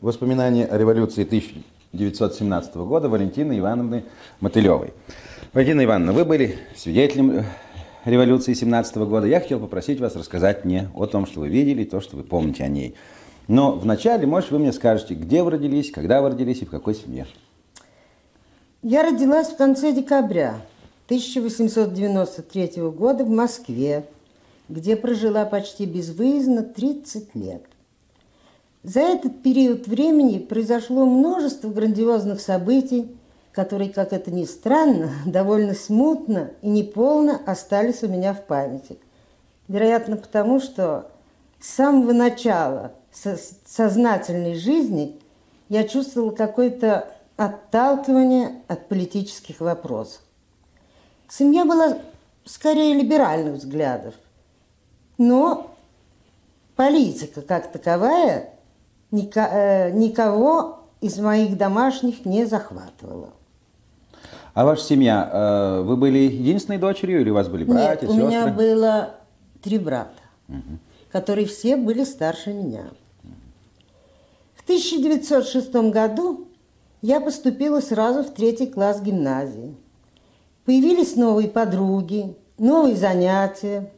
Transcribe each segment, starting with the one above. Воспоминания о революции 1917 года Валентины Ивановны Мотылевой. Валентина Ивановна, вы были свидетелем революции 1917 года. Я хотел попросить вас рассказать мне о том, что вы видели, и то, что вы помните о ней. Но вначале, может, вы мне скажете, где вы родились, когда вы родились и в какой семье. Я родилась в конце декабря 1893 года в Москве, где прожила почти безвыездно 30 лет. За этот период времени произошло множество грандиозных событий, которые, как это ни странно, довольно смутно и неполно остались у меня в памяти. Вероятно, потому что с самого начала сознательной жизни я чувствовала какое-то отталкивание от политических вопросов. Семья была скорее либеральных взглядов, но политика как таковая никого из моих домашних не захватывала. А ваша семья, вы были единственной дочерью или у вас были братья, сестры? Нет, у меня было 3 брата, которые все были старше меня. В 1906 году я поступила сразу в 3-й класс гимназии. Появились новые подруги, новые занятия.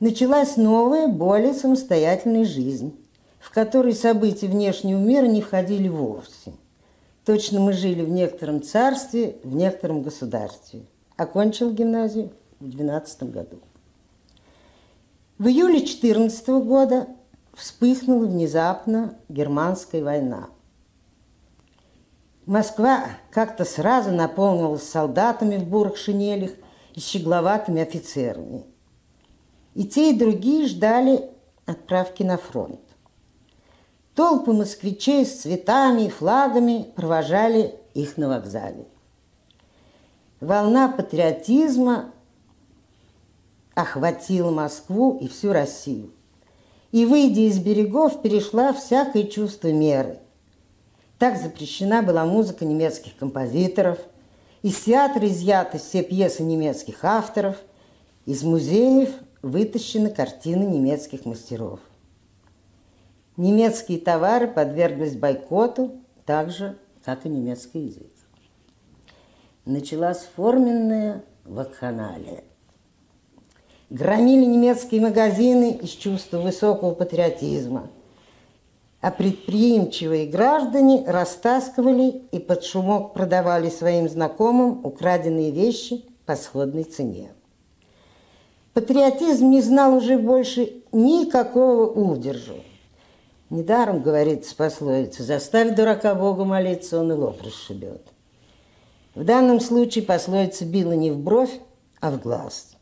Началась новая, более самостоятельная жизнь, в которой события внешнего мира не входили вовсе. Точно мы жили в некотором царстве, в некотором государстве. Окончил гимназию в 12 году. В июле 14 года вспыхнула внезапно германская война. Москва как-то сразу наполнилась солдатами в бурых шинелях и щегловатыми офицерами. И те, и другие ждали отправки на фронт. Толпы москвичей с цветами и флагами провожали их на вокзале. Волна патриотизма охватила Москву и всю Россию. И, выйдя из берегов, перешла всякое чувство меры. Так запрещена была музыка немецких композиторов, из театра изъяты все пьесы немецких авторов, из музеев вытащены картины немецких мастеров. Немецкие товары подверглись бойкоту, так же, как и немецкий язык. Началась форменная вакханалия. Громили немецкие магазины из чувства высокого патриотизма, а предприимчивые граждане растаскивали и под шумок продавали своим знакомым украденные вещи по сходной цене. Патриотизм не знал уже больше никакого удержу. Недаром, говорится пословица, заставь дурака Богу молиться, он и лоб расшибет. В данном случае пословица била не в бровь, а в глаз.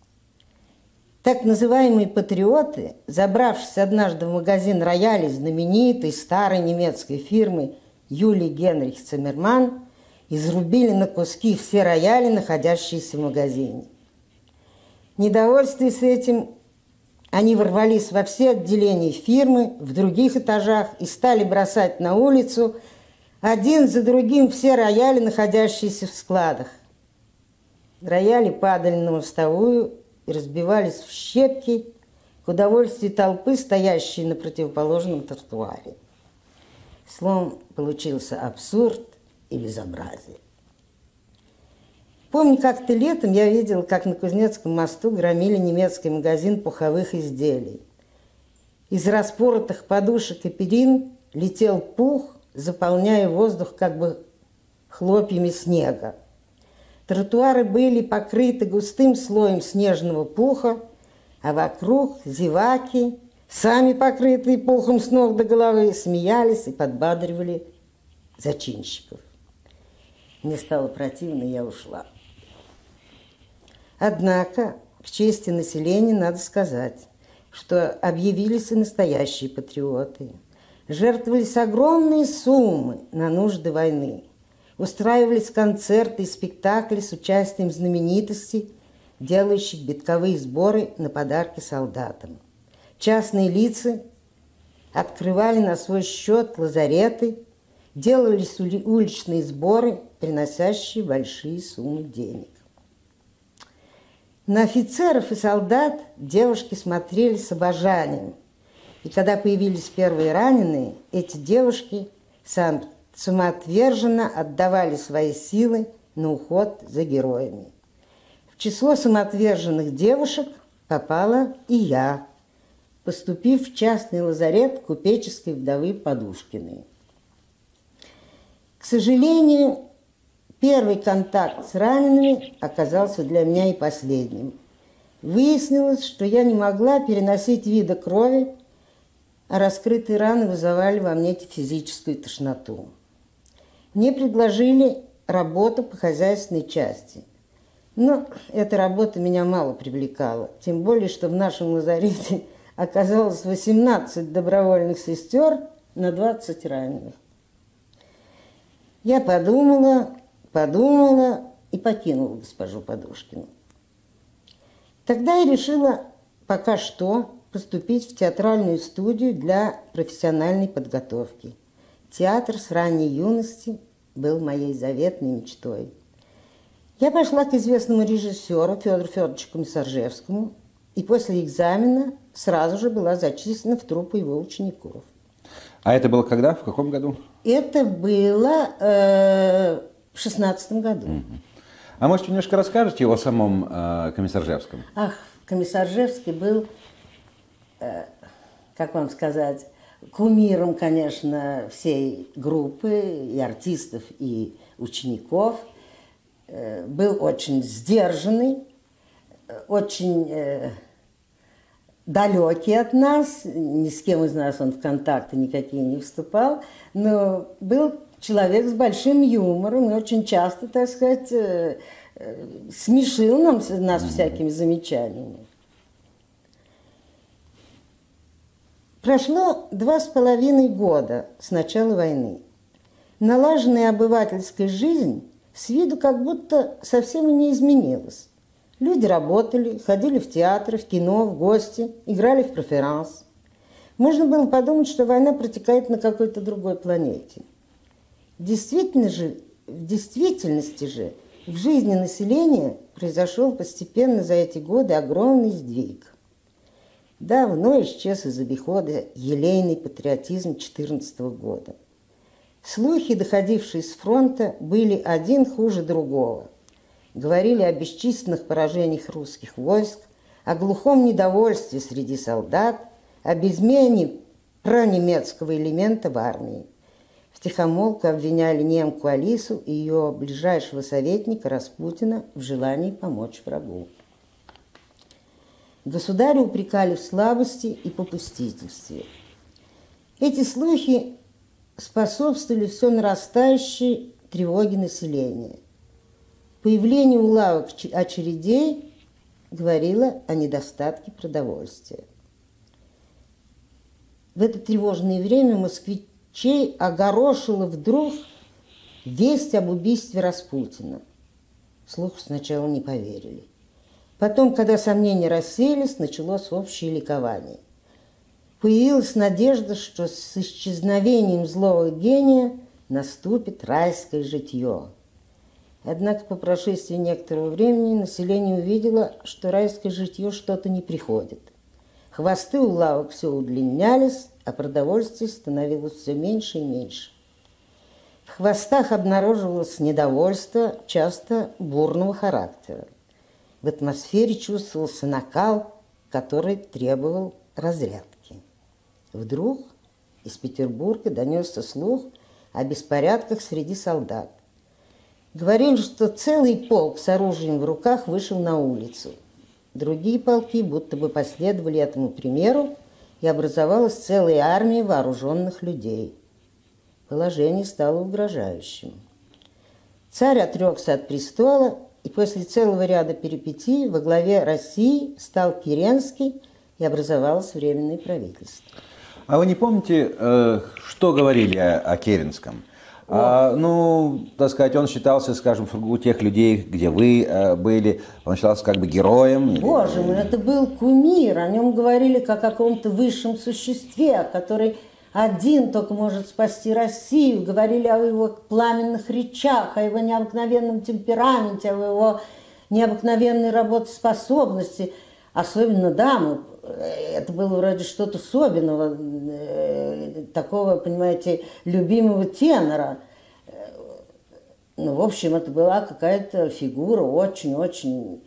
Так называемые патриоты, забравшись однажды в магазин роялей знаменитой старой немецкой фирмы Юлий Генрих Циммерман, изрубили на куски все рояли, находящиеся в магазине. Недовольствуясь этим, они ворвались во все отделения фирмы, в других этажах и стали бросать на улицу один за другим все рояли, находящиеся в складах. Рояли падали на мостовую и разбивались в щепки к удовольствию толпы, стоящей на противоположном тротуаре. Словом, получился абсурд и безобразие. Помню, как-то летом я видела, как на Кузнецком мосту громили немецкий магазин пуховых изделий. Из распоротых подушек и перин летел пух, заполняя воздух как бы хлопьями снега. Тротуары были покрыты густым слоем снежного пуха, а вокруг зеваки, сами покрытые пухом с ног до головы, смеялись и подбадривали зачинщиков. Мне стало противно, я ушла. Однако, к чести населения, надо сказать, что объявились и настоящие патриоты. Жертвовались огромные суммы на нужды войны. Устраивались концерты и спектакли с участием знаменитостей, делающих битковые сборы на подарки солдатам. Частные лица открывали на свой счет лазареты, делались уличные сборы, приносящие большие суммы денег. На офицеров и солдат девушки смотрели с обожанием. И когда появились первые раненые, эти девушки самоотверженно отдавали свои силы на уход за героями. В число самоотверженных девушек попала и я, поступив в частный лазарет купеческой вдовы Подушкиной. К сожалению, первый контакт с ранеными оказался для меня и последним. Выяснилось, что я не могла переносить вида крови, а раскрытые раны вызывали во мне физическую тошноту. Мне предложили работу по хозяйственной части. Но эта работа меня мало привлекала, тем более, что в нашем лазарете оказалось 18 добровольных сестер на 20 раненых. Я подумала и покинула госпожу Подушкину. Тогда я решила пока что поступить в театральную студию для профессиональной подготовки. Театр с ранней юности был моей заветной мечтой. Я пошла к известному режиссеру Федору Федоровичу Мясаржевскому и после экзамена сразу же была зачислена в труппу его учеников. А это было когда? В каком году? Это было в 16-м году. Угу. А может, немножко расскажете о самом Комиссаржевском? Ах, Комиссаржевский был, как вам сказать, кумиром, конечно, всей группы, и артистов, и учеников. Был очень сдержанный, очень далекий от нас, ни с кем из нас он в контакты никакие не вступал, но был человек с большим юмором и очень часто, так сказать, смешил нас всякими замечаниями. Прошло 2,5 года с начала войны. Налаженная обывательская жизнь с виду как будто совсем и не изменилась. Люди работали, ходили в театры, в кино, в гости, играли в преферанс. Можно было подумать, что война протекает на какой-то другой планете. В действительности же в жизни населения произошел постепенно за эти годы огромный сдвиг. Давно исчез из обихода елейный патриотизм 2014 года. Слухи, доходившие с фронта, были один хуже другого. Говорили о бесчисленных поражениях русских войск, о глухом недовольстве среди солдат, о безмене пронемецкого элемента в армии. Втихомолку обвиняли немку Алису и ее ближайшего советника Распутина в желании помочь врагу. Государя упрекали в слабости и попустительстве. Эти слухи способствовали все нарастающей тревоге населения. Появление у лавок очередей говорило о недостатке продовольствия. В это тревожное время москвичей огорошила вдруг весть об убийстве Распутина. Слуху сначала не поверили. Потом, когда сомнения рассеялись, началось общее ликование. Появилась надежда, что с исчезновением злого гения наступит райское житье. Однако по прошествии некоторого времени население увидело, что райское житье что-то не приходит. Хвосты у лавок все удлинялись, а продовольствия становилось все меньше и меньше. В хвостах обнаруживалось недовольство, часто бурного характера. В атмосфере чувствовался накал, который требовал разрядки. Вдруг из Петербурга донесся слух о беспорядках среди солдат. Говорили, что целый полк с оружием в руках вышел на улицу. Другие полки будто бы последовали этому примеру, и образовалась целая армия вооруженных людей. Положение стало угрожающим. Царь отрекся от престола, и после целого ряда перипетий во главе России стал Керенский, и образовалось временное правительство. А вы не помните, что говорили о Керенском? Ну, так сказать, он считался, скажем, у тех людей, где вы были, он считался как бы героем. Боже мой, это был кумир, о нем говорили как о каком-то высшем существе, который один только может спасти Россию. Говорили о его пламенных речах, о его необыкновенном темпераменте, о его необыкновенной работоспособности. Особенно дамы это было вроде что-то особенного, такого, понимаете, любимого тенора. Ну, в общем, это была какая-то фигура очень-очень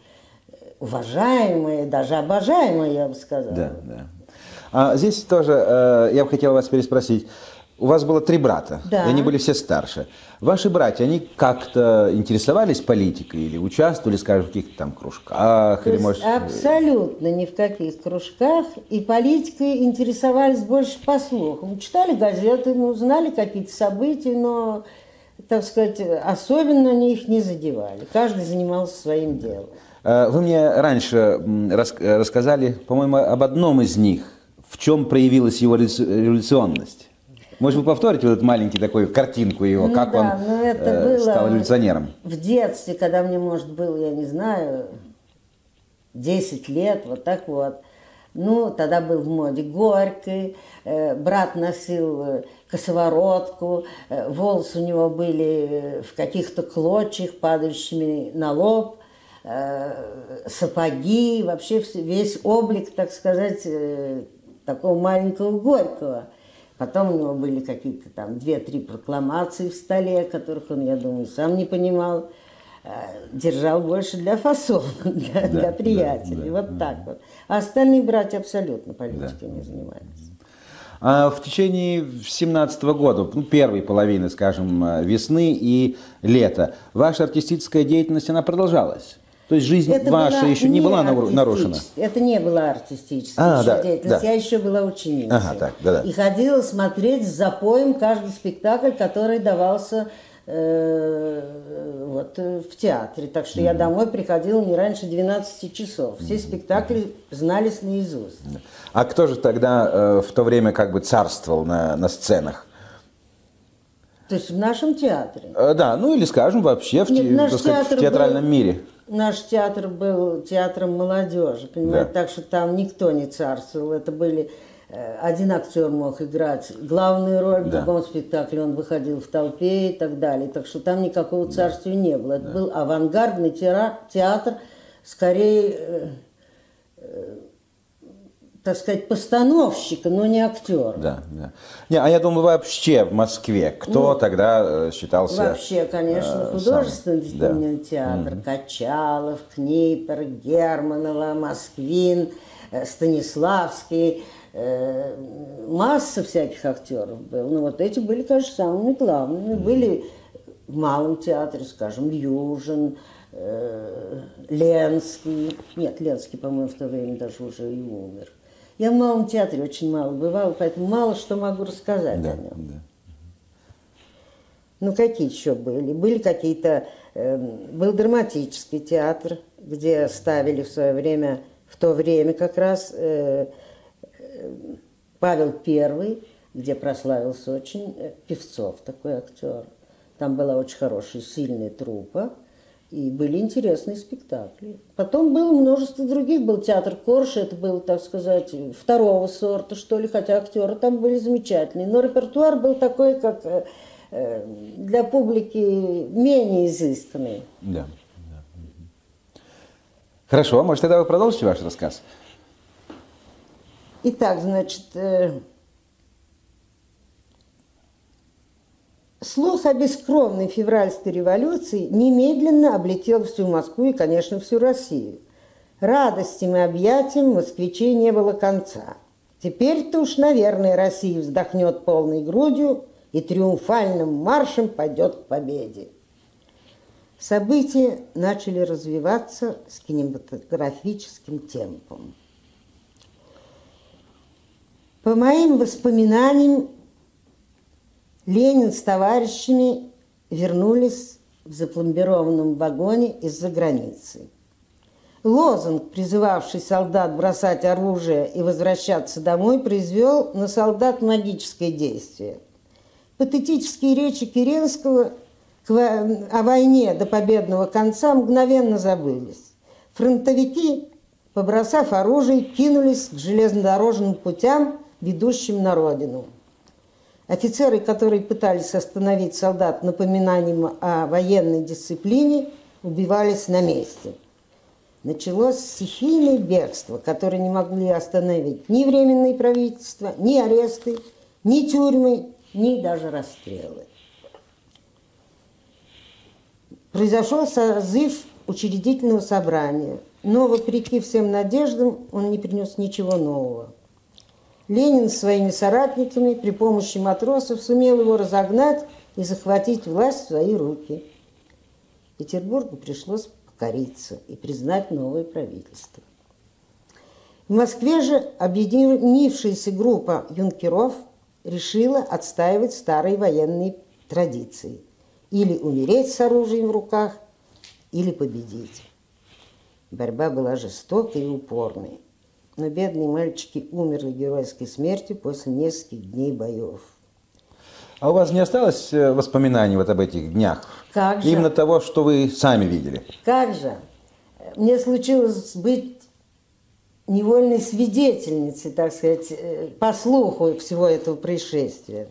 уважаемая, даже обожаемая, я бы сказала. Да, да. А здесь тоже я бы хотел вас переспросить. У вас было 3 брата, да. И они были все старше. Ваши братья, они как-то интересовались политикой или участвовали, скажем, в каких-то там кружках? Или, может... Абсолютно ни в каких кружках. И политикой интересовались больше по слухам. Читали газеты, ну, знали какие-то события, но, так сказать, особенно они их не задевали. Каждый занимался своим делом. Вы мне раньше рассказали, по-моему, об одном из них. В чем проявилась его революционность? Может, вы повторите вот эту маленькую такую картинку его, ну, как да, он стал революционером? В детстве, когда мне, может, было, я не знаю, 10 лет, вот так вот. Ну, тогда был в моде Горький, брат носил косоворотку, волосы у него были в каких-то клочьях, падающими на лоб, сапоги, вообще весь облик, так сказать, такого маленького Горького. Потом у него были какие-то там 2-3 прокламации в столе, которых он, я думаю, сам не понимал. Держал больше для фасона, для приятелей. Да, вот да, так да. Вот. А остальные братья абсолютно политикой не занимались. А в течение 17-го года, ну, первой половины, скажем, весны и лета, ваша артистическая деятельность, она продолжалась? То есть жизнь это ваша еще не была нарушена? Это не была артистическая деятельность. Да. Я еще была ученицей. Ага, так, да, да. И ходила смотреть с запоем каждый спектакль, который давался вот, в театре. Так что я домой приходила не раньше 12 часов. Все спектакли знались наизусть. А кто же тогда в то время как бы царствовал на сценах? То есть в нашем театре? Да, ну или, скажем, вообще в театральном мире. Наш театр был театром молодежи, понимаете, да. Так что там никто не царствовал. Это были... Один актер мог играть главную роль, в другом спектакле он выходил в толпе и так далее. Так что там никакого царствия не было. Это был авангардный театр, скорее, так сказать, постановщика, но не актера. Да, да. Не, а я думаю, вообще в Москве кто тогда считался... Вообще, конечно, художественный театр. Качалов, Книпер, Германова, Москвин, Станиславский. Масса всяких актеров было. Ну, вот эти были, конечно, самыми главными. Были в Малом театре, скажем, Южин, Ленский. Нет, Ленский, по-моему, в то время даже уже и умер. Я в Малом театре очень мало бывала, поэтому мало что могу рассказать о нем. Да. Ну, какие еще были? Были какие-то... был драматический театр, где ставили в свое время, в то время как раз, Павел I, где прославился очень Певцов, такой актер. Там была очень хорошая, сильная труппа. И были интересные спектакли. Потом было множество других. Был театр Корши, это был, так сказать, второго сорта, что ли, хотя актеры там были замечательные. Но репертуар был такой, как для публики менее изысканный. Да. Хорошо, может, тогда вы продолжите ваш рассказ? Итак, значит, слух о бескровной февральской революции немедленно облетел всю Москву и, конечно, всю Россию. Радостям и объятиям москвичей не было конца. Теперь-то уж, наверное, Россия вздохнет полной грудью и триумфальным маршем пойдет к победе. События начали развиваться с кинематографическим темпом. По моим воспоминаниям, Ленин с товарищами вернулись в запломбированном вагоне из-за границы. Лозунг, призывавший солдат бросать оружие и возвращаться домой, произвел на солдат магическое действие. Патетические речи Керенского о войне до победного конца мгновенно забылись. Фронтовики, побросав оружие, кинулись к железнодорожным путям, ведущим на родину. Офицеры, которые пытались остановить солдат напоминанием о военной дисциплине, убивались на месте. началось стихийное бегство, которое не могли остановить ни временные правительства, ни аресты, ни тюрьмы, ни даже расстрелы. Произошел созыв учредительного собрания, но, вопреки всем надеждам, он не принес ничего нового. Ленин со своими соратниками при помощи матросов сумел его разогнать и захватить власть в свои руки. Петербургу пришлось покориться и признать новое правительство. В Москве же объединившаяся группа юнкеров решила отстаивать старые военные традиции. Или умереть с оружием в руках, или победить. Борьба была жестокой и упорной, но бедные мальчики умерли геройской смертью после нескольких дней боев. А у вас не осталось воспоминаний вот об этих днях? Как же? Именно того, что вы сами видели. Как же? Мне случилось быть невольной свидетельницей, так сказать, по слуху всего этого происшествия.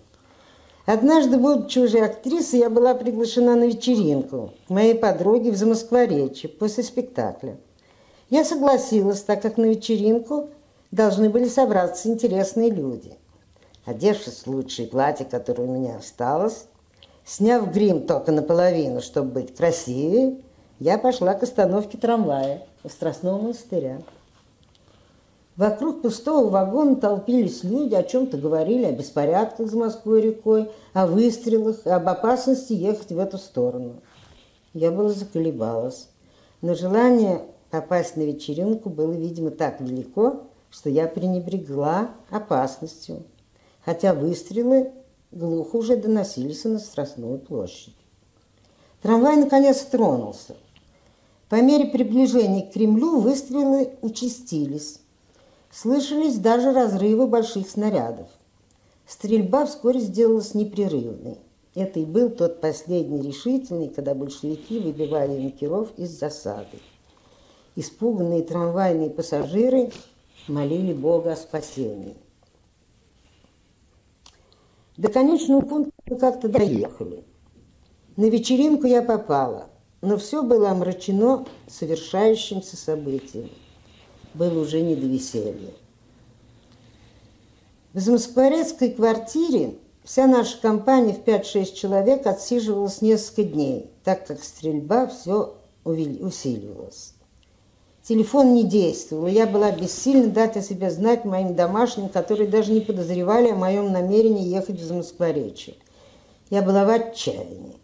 Однажды, будучи уже актрисой, я была приглашена на вечеринку к моей подруге в Замоскворечье после спектакля. Я согласилась, так как на вечеринку должны были собраться интересные люди. Одевшись в лучшее платье, которое у меня осталось, сняв грим только наполовину, чтобы быть красивее, я пошла к остановке трамвая у Страстного монастыря. Вокруг пустого вагона толпились люди, о чем-то говорили, о беспорядках за Москвой рекой, о выстрелах, об опасности ехать в эту сторону. Я была заколебалась, но желание попасть на вечеринку было, видимо, так велико, что я пренебрегла опасностью, хотя выстрелы глухо уже доносились на Страстную площадь. Трамвай наконец тронулся. По мере приближения к Кремлю выстрелы участились. Слышались даже разрывы больших снарядов. Стрельба вскоре сделалась непрерывной. Это и был тот последний решительный, когда большевики выбивали юнкеров из засады. Испуганные трамвайные пассажиры молили Бога о спасении. До конечного пункта мы как-то доехали. На вечеринку я попала, но все было омрачено совершающимся событием. Было уже не до веселья. В замоскворецкой квартире вся наша компания в 5-6 человек отсиживалась несколько дней, так как стрельба все усиливалась. Телефон не действовал, и я была бессильна дать о себе знать моим домашним, которые даже не подозревали о моем намерении ехать в Замоскворечье. Я была в отчаянии.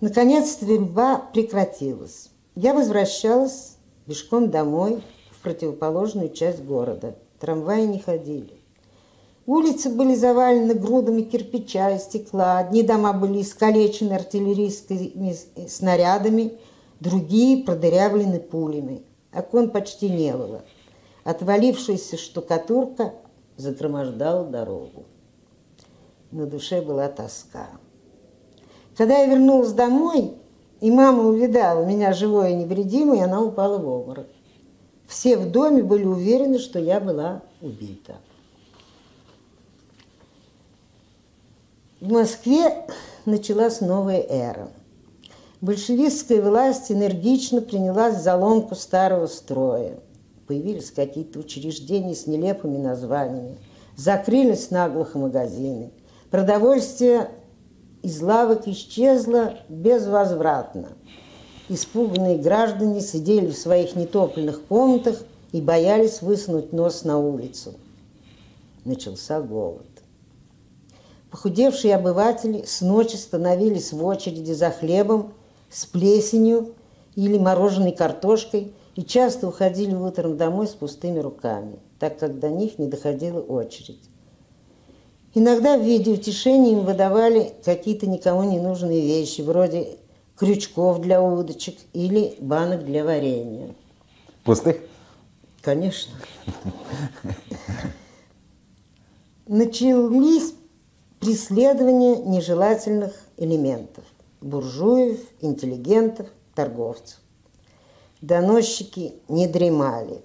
Наконец стрельба прекратилась. Я возвращалась пешком домой, в противоположную часть города. Трамваи не ходили. Улицы были завалены грудами кирпича и стекла. Одни дома были искалечены артиллерийскими снарядами, другие продырявлены пулями. Окон почти не было. Отвалившаяся штукатурка загромождала дорогу. На душе была тоска. Когда я вернулась домой, и мама увидала меня живой и невредимой, она упала в обморок. Все в доме были уверены, что я была убита. В Москве началась новая эра. Большевистская власть энергично принялась за ломку старого строя. Появились какие-то учреждения с нелепыми названиями. Закрылись наглухо магазины. Продовольствие из лавок исчезло безвозвратно. Испуганные граждане сидели в своих нетопленных комнатах и боялись высунуть нос на улицу. Начался голод. Похудевшие обыватели с ночи становились в очереди за хлебом, с плесенью или мороженой картошкой и часто уходили утром домой с пустыми руками, так как до них не доходила очередь. Иногда в виде утешения им выдавали какие-то никому не нужные вещи, вроде крючков для удочек или банок для варенья. Пустых? Конечно. Начались преследования нежелательных элементов. Буржуев, интеллигентов, торговцев. Доносчики не дремали.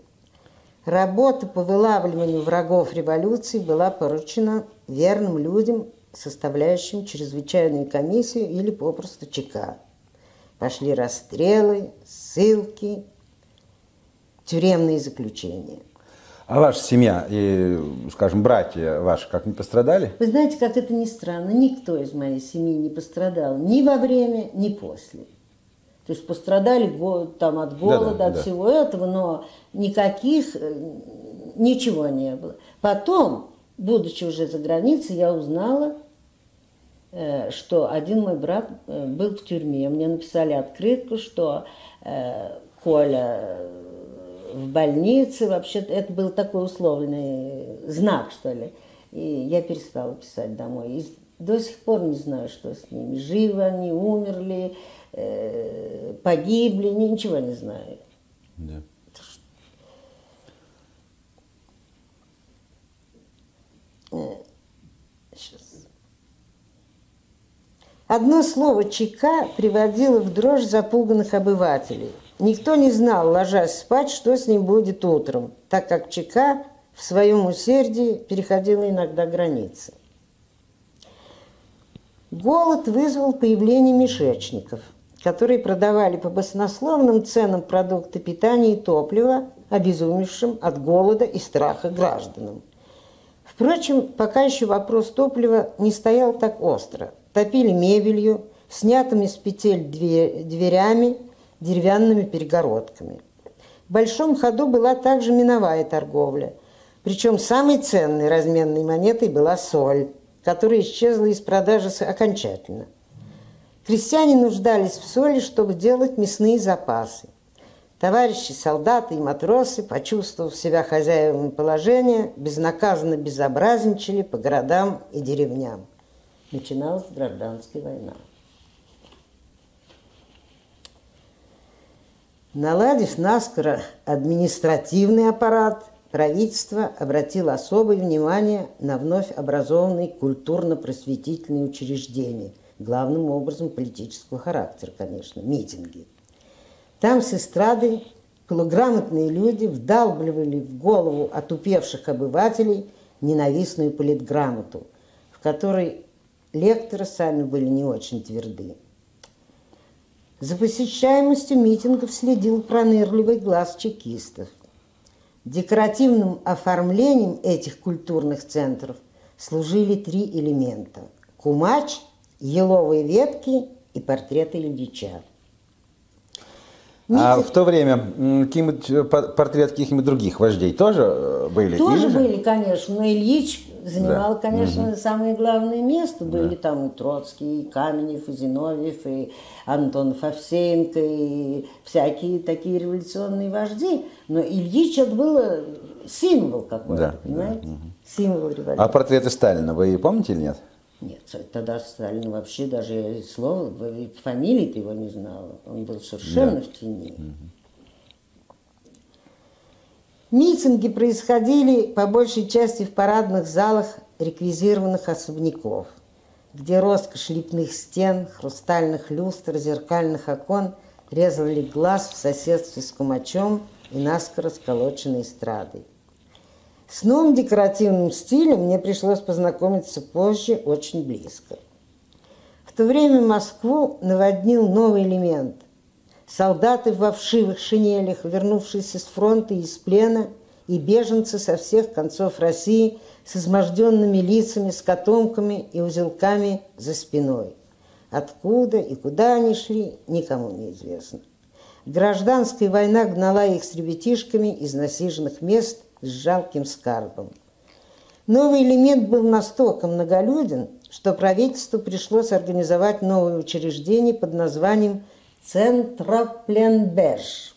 Работа по вылавливанию врагов революции была поручена верным людям, составляющим чрезвычайную комиссию или попросту ЧК. Пошли расстрелы, ссылки, тюремные заключения. А ваша семья и, скажем, братья ваши как, не пострадали? Вы знаете, как это ни странно, никто из моей семьи не пострадал ни во время, ни после. То есть пострадали там, от голода, от всего этого, но ничего не было. Потом, будучи уже за границей, я узнала, что один мой брат был в тюрьме. Мне написали открытку, что Коля в больнице. Вообще-то это был такой условный знак, что ли. И я перестала писать домой. И до сих пор не знаю, что с ними. Живы они, умерли, погибли, ничего не знаю. Да. Сейчас. Одно слово ЧК приводило в дрожь запуганных обывателей. Никто не знал, ложась спать, что с ним будет утром, так как ЧК в своем усердии переходила иногда границы. Голод вызвал появление мешечников, которые продавали по баснословным ценам продукты питания и топлива, обезумевшим от голода и страха гражданам. Впрочем, пока еще вопрос топлива не стоял так остро. Топили мебелью, снятыми с петель дверями, деревянными перегородками. В большом ходу была также миновая торговля. Причем самой ценной разменной монетой была соль, которая исчезла из продажи окончательно. Крестьяне нуждались в соли, чтобы делать мясные запасы. Товарищи, солдаты и матросы, почувствовав себя хозяевами положения, безнаказанно безобразничали по городам и деревням. Начиналась гражданская война. Наладив наскоро административный аппарат, правительство обратило особое внимание на вновь образованные культурно-просветительные учреждения, главным образом политического характера, конечно, митинги. Там с эстрады полуграмотные люди вдалбливали в голову отупевших обывателей ненавистную политграмоту, в которой лекторы сами были не очень тверды. За посещаемостью митингов следил пронырливый глаз чекистов. Декоративным оформлением этих культурных центров служили три элемента – кумач, еловые ветки и портреты Ильича. А в то время портрет каких-нибудь других вождей тоже были? Тоже были, конечно, но Ильич занимал, конечно, самое главное место. Были там и Троцкий, и Каменев, и Зиновьев, и Антонов-Овсеенко, и всякие такие революционные вожди. Но Ильич это был символ какой-то, понимаете? Символ революции. А портреты Сталина вы помните или нет? Нет, тогда Сталин вообще даже слова, фамилии-то его не знал. Он был совершенно в тени. Митинги происходили по большей части в парадных залах реквизированных особняков, где роскошь лепных стен, хрустальных люстр, зеркальных окон резали глаз в соседстве с кумачом и наскоро сколоченной эстрадой. С новым декоративным стилем мне пришлось познакомиться позже очень близко. В то время Москву наводнил новый элемент. Солдаты во вшивых шинелях, вернувшиеся с фронта и из плена, и беженцы со всех концов России с изможденными лицами, с котомками и узелками за спиной. Откуда и куда они шли, никому не известно. Гражданская война гнала их с ребятишками из насиженных мест с жалким скарбом. Новый элемент был настолько многолюден, что правительству пришлось организовать новое учреждение под названием Центропленбеж.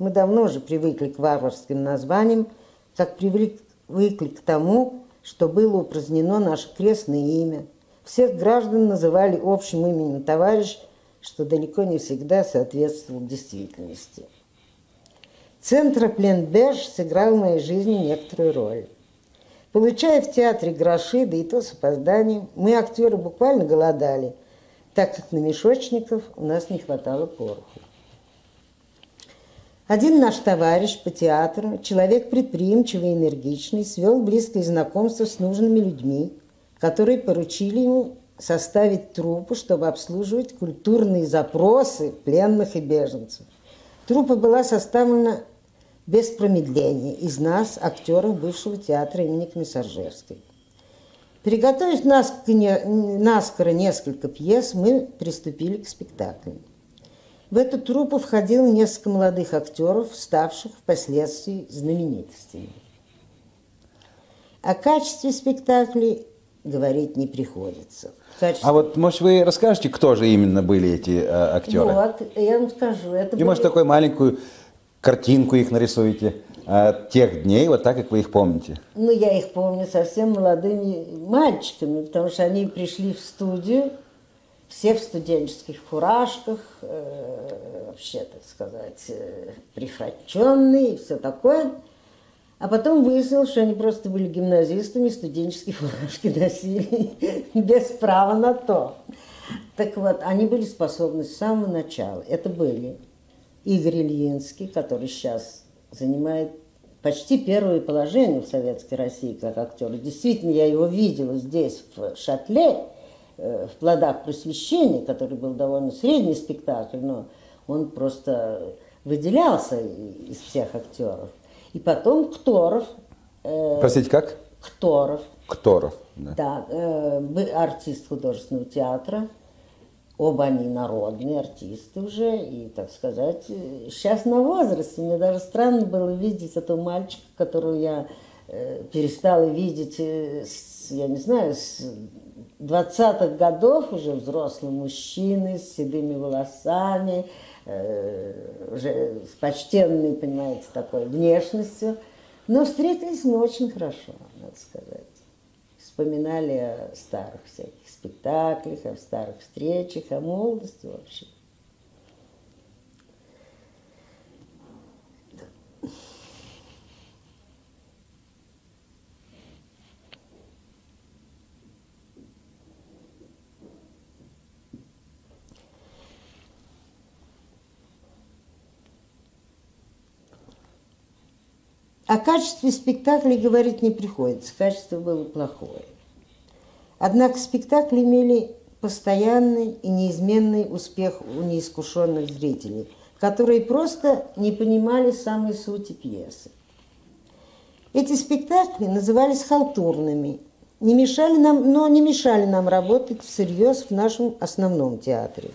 Мы давно уже привыкли к варварским названиям, как привыкли к тому, что было упразднено наше крестное имя. Всех граждан называли общим именем товарищ, что далеко не всегда соответствовало действительности. Центропленбеж сыграл в моей жизни некоторую роль. Получая в театре гроши, да и то с опозданием, мы, актеры, буквально голодали, так как на мешочников у нас не хватало пороху. Один наш товарищ по театру, человек предприимчивый и энергичный, свел близкое знакомство с нужными людьми, которые поручили ему составить труппу, чтобы обслуживать культурные запросы пленных и беженцев. Труппа была составлена без промедления из нас, актеров бывшего театра имени Комиссаржевской. Приготовив наскоро несколько пьес, мы приступили к спектаклю. В эту труппу входило несколько молодых актеров, ставших впоследствии знаменитостями. О качестве спектаклей говорить не приходится. Качество... А вот, может, вы расскажете, кто же именно были эти актеры? Вот, я вам скажу. Это были... может, такую маленькую картинку их нарисуете от тех дней, вот так, как вы их помните? Ну, я их помню совсем молодыми мальчиками, потому что они пришли в студию, все в студенческих фуражках, вообще, так сказать, прифраченные и все такое. А потом выяснилось, что они просто были гимназистами, студенческие фуражки носили без права на то. Так вот, они были способны с самого начала. Это были Игорь Ильинский, который сейчас занимает почти первое положение в Советской России как актер. Действительно, я его видела здесь, в «Шатле», в «Плодах просвещения», который был довольно средний спектакль, но он просто выделялся из всех актеров. И потом Кторов. Простите, как? Кторов. Кторов, да. Да, артист художественного театра. Оба они народные артисты уже, и, так сказать, сейчас на возрасте. Мне даже странно было видеть этого мальчика, которого я перестала видеть, я не знаю, с 20-х годов, уже взрослый мужчина, с седыми волосами, уже с почтенной, понимаете, такой внешностью. Но встретились мы очень хорошо, надо сказать. Вспоминали о старых всяких спектаклях, о старых встречах, о молодости вообще. О качестве спектаклей говорить не приходится, качество было плохое. Однако спектакли имели постоянный и неизменный успех у неискушенных зрителей, которые просто не понимали самой сути пьесы. Эти спектакли назывались халтурными, но не мешали нам работать всерьез в нашем основном театре.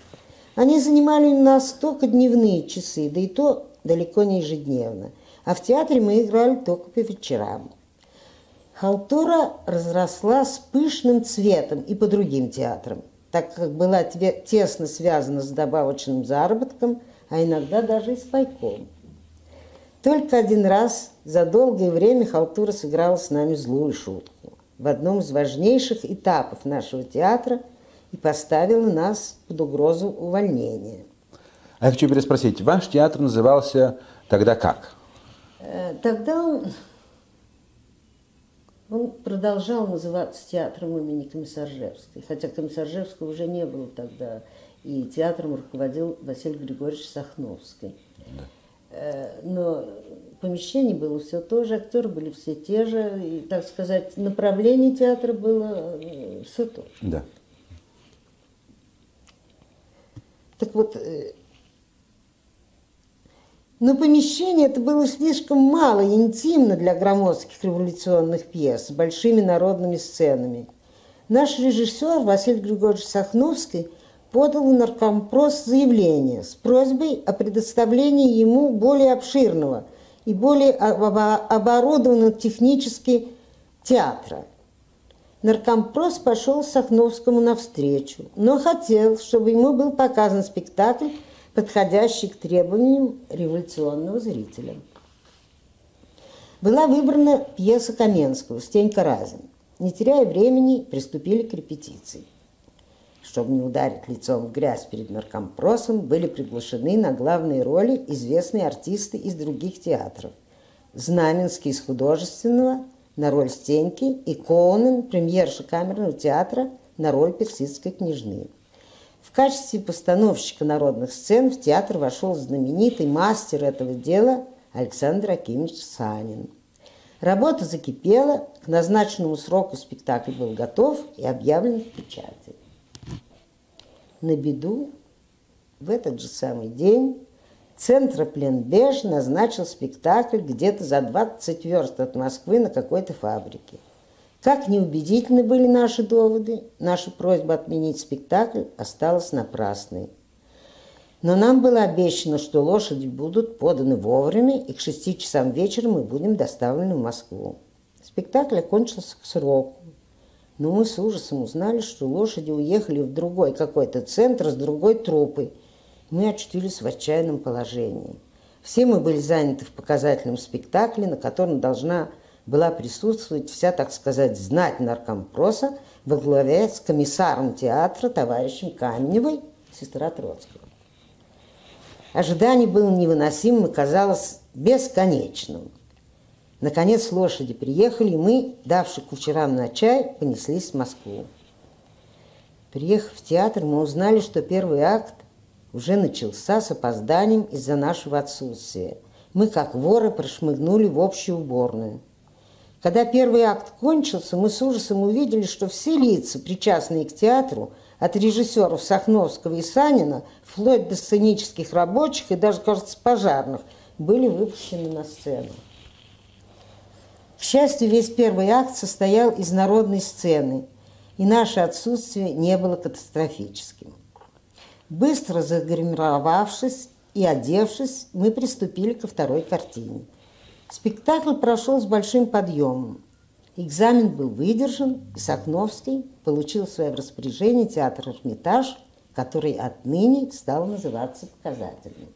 Они занимали у нас только дневные часы, да и то далеко не ежедневно. А в театре мы играли только по вечерам. Халтура разрослась пышным цветом и по другим театрам, так как была тесно связана с добавочным заработком, а иногда даже и с пайком. Только один раз за долгое время халтура сыграла с нами злую шутку в одном из важнейших этапов нашего театра и поставила нас под угрозу увольнения. А я хочу переспросить, ваш театр назывался тогда как? Тогда он продолжал называться театром имени Комиссаржевской, хотя Комиссаржевского уже не было тогда, и театром руководил Василий Григорьевич Сахновский. Да. Но помещение было все то же, актеры были все те же, и, так сказать, направление театра было все то же. Да. Так вот... Но помещение это было слишком мало и интимно для громоздких революционных пьес с большими народными сценами. Наш режиссер Василий Григорьевич Сахновский подал в Наркомпрос заявление с просьбой о предоставлении ему более обширного и более оборудованного технически театра. Наркомпрос пошел Сахновскому навстречу, но хотел, чтобы ему был показан спектакль, подходящий к требованиям революционного зрителя. Была выбрана пьеса Каменского «Стенька Разин». Не теряя времени, приступили к репетиции. Чтобы не ударить лицом в грязь перед наркомпросом, были приглашены на главные роли известные артисты из других театров. Знаменский из художественного на роль Стеньки и Коуэнн, премьерша камерного театра, на роль персидской княжны. В качестве постановщика народных сцен в театр вошел знаменитый мастер этого дела Александр Акимович Санин. Работа закипела, к назначенному сроку спектакль был готов и объявлен в печати. На беду в этот же самый день Центропленбеж назначил спектакль где-то за 20 верст от Москвы на какой-то фабрике. Как неубедительны были наши доводы, наша просьба отменить спектакль осталась напрасной. Но нам было обещано, что лошади будут поданы вовремя, и к 6 часам вечера мы будем доставлены в Москву. Спектакль окончился к сроку. Но мы с ужасом узнали, что лошади уехали в другой какой-то центр с другой труппой. Мы очутились в отчаянном положении. Все мы были заняты в показательном спектакле, на котором должна была присутствовать вся, так сказать, знать наркомпроса во главе с комиссаром театра, товарищем Каменевой, сестра Троцкого. Ожидание было невыносимым и казалось бесконечным. Наконец лошади приехали, и мы, давши кучерам на чай, понеслись в Москву. Приехав в театр, мы узнали, что первый акт уже начался с опозданием из-за нашего отсутствия. Мы, как воры, прошмыгнули в общую уборную. Когда первый акт кончился, мы с ужасом увидели, что все лица, причастные к театру, от режиссеров Сахновского и Санина, вплоть до сценических рабочих и даже, кажется, пожарных, были выпущены на сцену. К счастью, весь первый акт состоял из народной сцены, и наше отсутствие не было катастрофическим. Быстро загримировавшись и одевшись, мы приступили ко второй картине. Спектакль прошел с большим подъемом. Экзамен был выдержан, и Сахновский получил в своем распоряжении театр «Эрмитаж», который отныне стал называться показательным.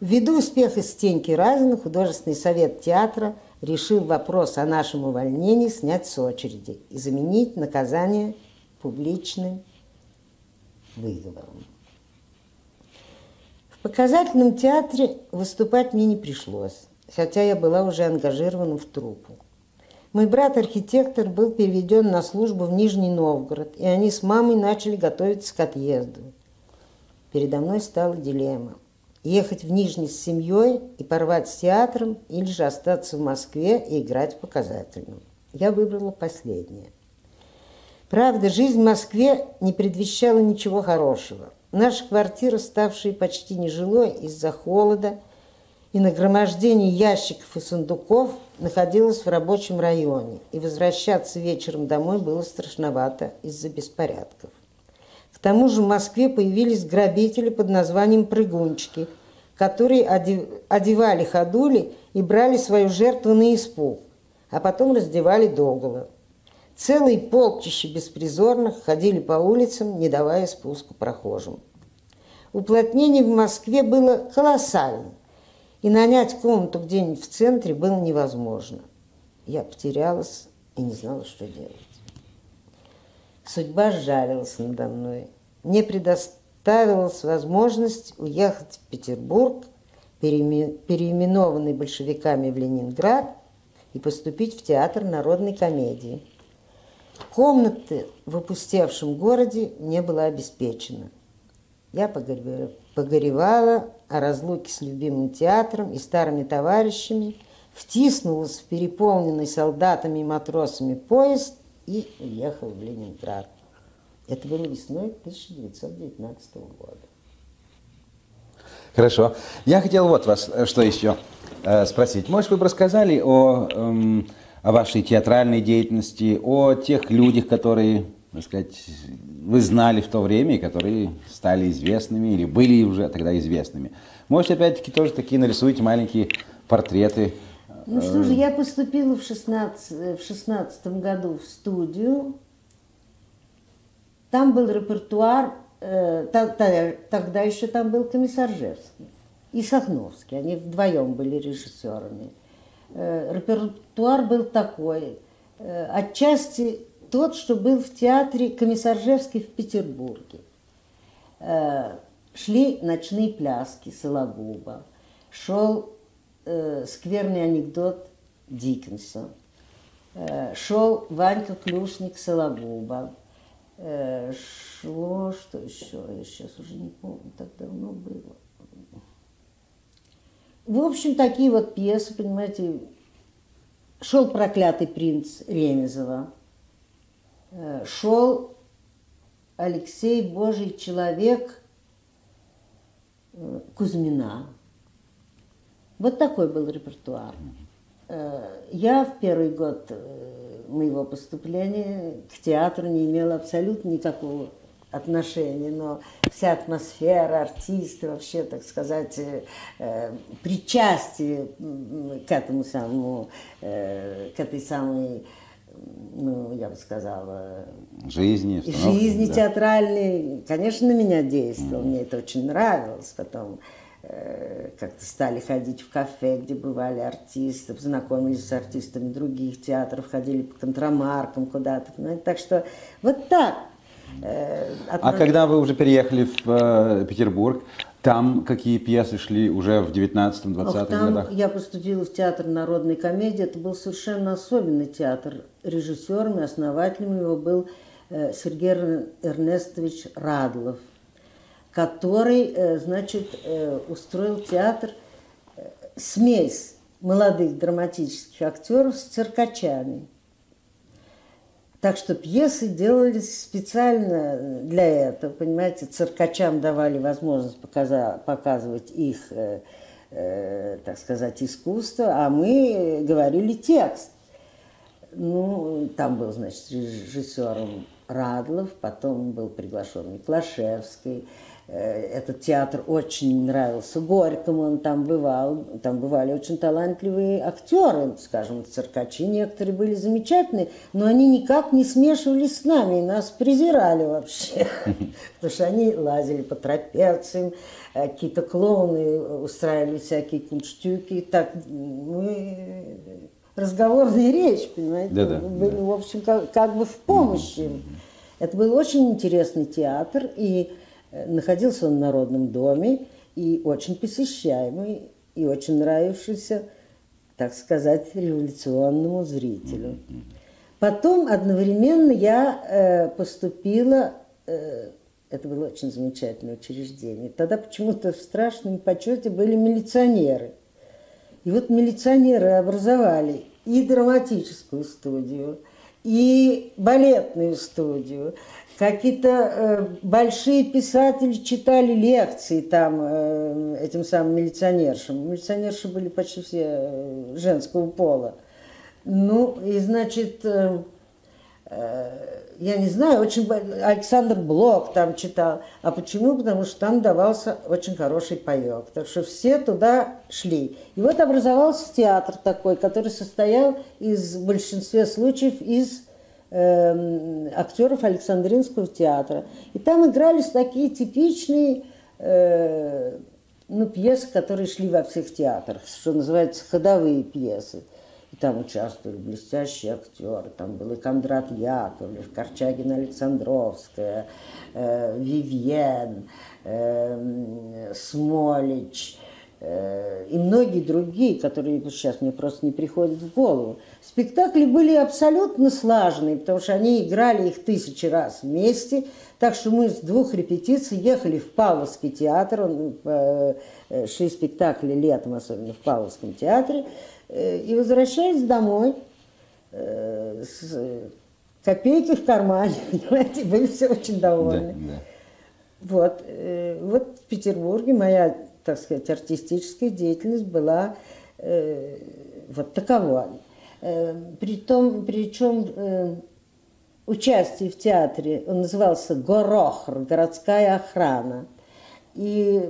Ввиду успеха «Стеньки Разина» художественный совет театра решил вопрос о нашем увольнении снять с очереди и заменить наказание публичным выговором. В показательном театре выступать мне не пришлось, хотя я была уже ангажирована в труппу. Мой брат-архитектор был переведен на службу в Нижний Новгород, и они с мамой начали готовиться к отъезду. Передо мной стала дилемма: ехать в Нижний с семьей и порвать с театром, или же остаться в Москве и играть в показательном. Я выбрала последнее. Правда, жизнь в Москве не предвещала ничего хорошего. Наша квартира, ставшая почти нежилой из-за холода и нагромождения ящиков и сундуков, находилась в рабочем районе, и возвращаться вечером домой было страшновато из-за беспорядков. К тому же в Москве появились грабители под названием «прыгунчики», которые одевали ходули и брали свою жертву на испуг, а потом раздевали догола. Целые полчища беспризорных ходили по улицам, не давая спуску прохожим. Уплотнение в Москве было колоссальным, и нанять комнату где-нибудь в центре было невозможно. Я потерялась и не знала, что делать. Судьба сжалилась надо мной. Мне предоставилась возможность уехать в Петербург, переименованный большевиками в Ленинград, и поступить в театр народной комедии. Комнаты в опустевшем городе мне была обеспечена. Я погоревала о разлуке с любимым театром и старыми товарищами, втиснулась в переполненный солдатами и матросами поезд и уехала в Ленинград. Это было весной 1919 года. Хорошо. Я хотел вот вас что еще спросить. Может, вы бы рассказали о вашей театральной деятельности, о тех людях, которые, так сказать, вы знали в то время, и которые стали известными или были уже тогда известными. Может, опять-таки тоже такие нарисуете маленькие портреты. Ну что же, я поступила в 16-м году в студию. Там был репертуар, тогда еще там был Комиссаржевский и Сахновский, они вдвоем были режиссерами. Репертуар был такой, отчасти тот, что был в театре Комиссаржевский в Петербурге. Шли ночные пляски Сологуба, шел скверный анекдот Диккенса, шел Ванька Клюшник Сологуба, шло, что еще, я сейчас уже не помню, так давно было. В общем, такие вот пьесы, понимаете, шел «Проклятый принц» Ремезова, шел «Алексей Божий человек» Кузьмина. Вот такой был репертуар. Я в первый год моего поступления к театру не имела абсолютно никакого отношения, но вся атмосфера артиста, вообще, так сказать, причастие к этому самому, к этой самой, ну, я бы сказала, жизни да. театральной, конечно, на меня действовало, мне это очень нравилось. Потом как-то стали ходить в кафе, где бывали артисты, знакомились с артистами других театров, ходили по контрамаркам куда-то, так что вот так. А когда вы уже переехали в Петербург, там какие пьесы шли уже в 19-20-х годах? Я поступила в театр народной комедии. Это был совершенно особенный театр. Режиссером и основателем его был Сергей Эрнестович Радлов, который, значит, устроил театр смесь молодых драматических актеров с циркачами. Так что пьесы делались специально для этого, понимаете, циркачам давали возможность показывать их, так сказать, искусство, а мы говорили текст. Ну, там был, значит, режиссером Радлов, потом был приглашен Миклашевский. Этот театр очень нравился Горькому, он там бывал. Там бывали очень талантливые актеры, скажем, циркачи. Некоторые были замечательные, но они никак не смешивались с нами, и нас презирали вообще. Потому что они лазили по трапециям, какие-то клоуны устраивали всякие кунштюки. Так мы разговорная речь, понимаете, были, в общем, как бы в помощь им. Это был очень интересный театр, и находился он в Народном доме, и очень посещаемый, и очень нравившийся, так сказать, революционному зрителю. Потом одновременно я поступила, это было очень замечательное учреждение, тогда почему-то в страшном почете были милиционеры. И вот милиционеры образовали и драматическую студию, и балетную студию. Какие-то большие писатели читали лекции там этим самым милиционершам. Милиционерши были почти все женского пола. Ну, и, значит, я не знаю, очень Александр Блок там читал. А почему? Потому что там давался очень хороший паёк. Так что все туда шли. И вот образовался театр такой, который состоял из, в большинстве случаев из актеров Александринского театра. И там игрались такие типичные ну, пьесы, которые шли во всех театрах, что называется ходовые пьесы. И там участвовали блестящие актеры. Там был и Кондрат Яковлев, Корчагина-Александровская, Вивьен, Смолич и многие другие, которые сейчас мне просто не приходят в голову. Спектакли были абсолютно слаженные, потому что они играли их 1000 раз вместе. Так что мы с 2 репетиций ехали в Павловский театр. Шли спектакли летом, особенно в Павловском театре. И возвращались домой с копейкой в кармане. Понимаете, были все очень довольны. Да, да. Вот в Петербурге моя, так сказать, артистическая деятельность была вот такова. Причем участие в театре, он назывался «Горохр», «Городская охрана». И,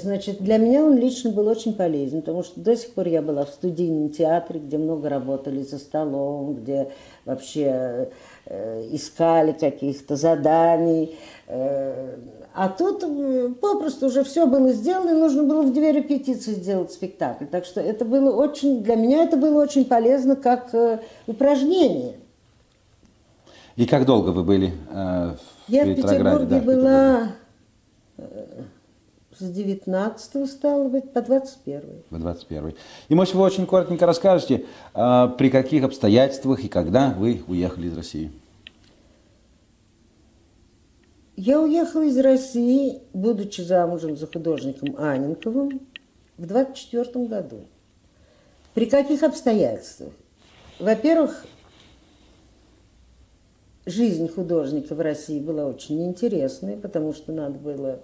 значит, для меня он лично был очень полезен, потому что до сих пор я была в студийном театре, где много работали за столом, где вообще искали каких-то заданий. А тут попросту уже все было сделано, и нужно было в 2 репетиции сделать спектакль. Так что это было очень, для меня это было очень полезно как упражнение. И как долго вы были в Петрограде? Я в Петербурге была с 19-го, стало быть, по 21-й. По 21-й. И, может, вы очень коротенько расскажете, при каких обстоятельствах и когда вы уехали из России? Я уехала из России, будучи замужем за художником Аненковым, в 1924 году. При каких обстоятельствах? Во-первых, жизнь художника в России была очень интересной, потому что надо было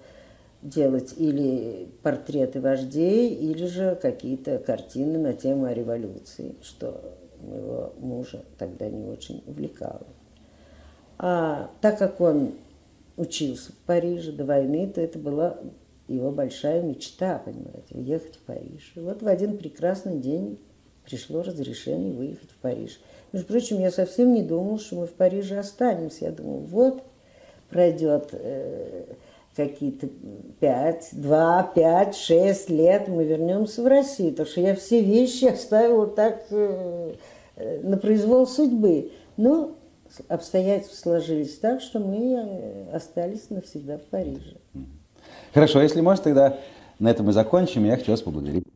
делать или портреты вождей, или же какие-то картины на тему о революции, что моего мужа тогда не очень увлекало. А так как он учился в Париже до войны, то это была его большая мечта, понимаете, уехать в Париж. И вот в один прекрасный день пришло разрешение выехать в Париж. Между прочим, я совсем не думал, что мы в Париже останемся. Я думал, вот пройдет какие-то 5, 2, 5, 6 лет, мы вернемся в Россию. Так что я все вещи оставила так на произвол судьбы. Но обстоятельства сложились так, что мы остались навсегда в Париже. Хорошо, если можно, тогда на этом мы закончим. Я хочу вас поблагодарить.